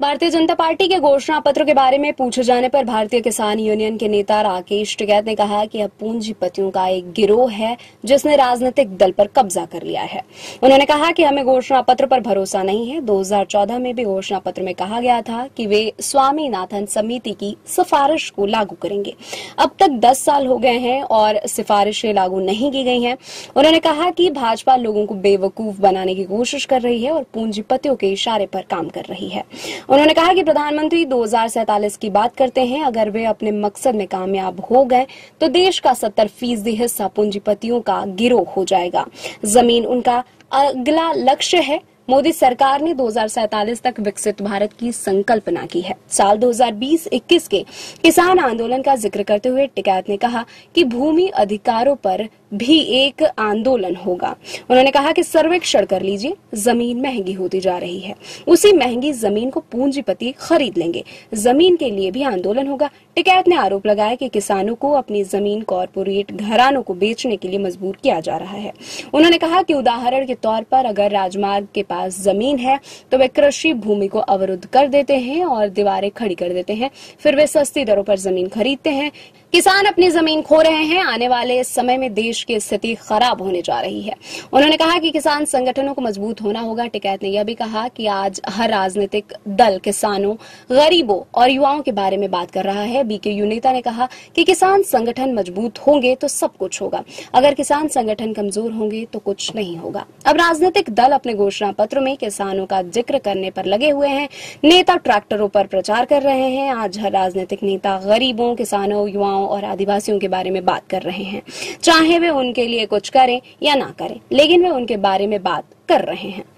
Bharatiya Janata party के घोषणा पत्र के बारे में पूछे जाने पर भारतीय किसान यूनियन के नेता राकेश टिकैत ने कहा कि अब पूंजीपतियों का एक गिरोह है जिसने राजनीतिक दल पर कब्जा कर लिया है। उन्होंने कहा कि हमें घोषणा पत्र पर भरोसा नहीं है। 2014 में भी घोषणा पत्र में कहा गया था कि वे स्वामीनाथन समिति की सिफारिश को लागू करेंगे। अब तक 10 साल हो गए हैं और सिफारिशें लागू नहीं की गई हैं। उन्होंने कहा कि भाजपा लोगों को बेवकूफ बनाने की कोशिश कर रही है और पूंजीपतियों के इशारे पर काम कर रही है। उन्होंने कहा कि प्रधानमंत्री 2047 की बात करते हैं। अगर वे अपने मकसद में कामयाब हो गए तो देश का 70% हिस्सा पूंजीपतियों का गिरोह हो जाएगा। जमीन उनका अगला लक्ष्य है। मोदी सरकार ने 2047 तक विकसित भारत की संकल्पना की है। साल 2020-21 के किसान आंदोलन का जिक्र करते हुए टिकैत ने कहा कि भूमि अधिकारों पर भी एक आंदोलन होगा। उन्होंने कहा कि सर्वेक्षण कर लीजिए, जमीन महंगी होती जा रही है, उसी महंगी जमीन को पूंजीपति खरीद लेंगे। जमीन के लिए भी आंदोलन होगा। टिकैत ने आरोप लगाया कि किसानों को अपनी जमीन कॉर्पोरेट घरानों को बेचने के लिए मजबूर किया जा रहा है। उन्होंने कहा कि उदाहरण के तौर पर अगर राजमार्ग के जमीन है तो वे कृषि भूमि को अवरुद्ध कर देते हैं और दीवारें खड़ी कर देते हैं, फिर वे सस्ती दरों पर जमीन खरीदते हैं। किसान अपनी जमीन खो रहे हैं। आने वाले समय में देश की स्थिति खराब होने जा रही है। उन्होंने कहा कि किसान संगठनों को मजबूत होना होगा। टिकैत ने यह भी कहा कि आज हर राजनीतिक दल किसानों, गरीबों और युवाओं के बारे में बात कर रहा है। बीकेयू नेता ने कहा कि किसान संगठन मजबूत होंगे तो सब कुछ होगा। अगर किसान संगठन कमजोर होंगे तो कुछ नहीं होगा। अब राजनीतिक दल अपने घोषणा पत्र में किसानों का जिक्र करने पर लगे हुए हैं। नेता ट्रैक्टरों पर प्रचार कर रहे हैं। आज हर राजनीतिक नेता गरीबों, किसानों, युवाओं और आदिवासियों के बारे में बात कर रहे हैं। चाहे वे उनके लिए कुछ करें या ना करें, लेकिन वे उनके बारे में बात कर रहे हैं।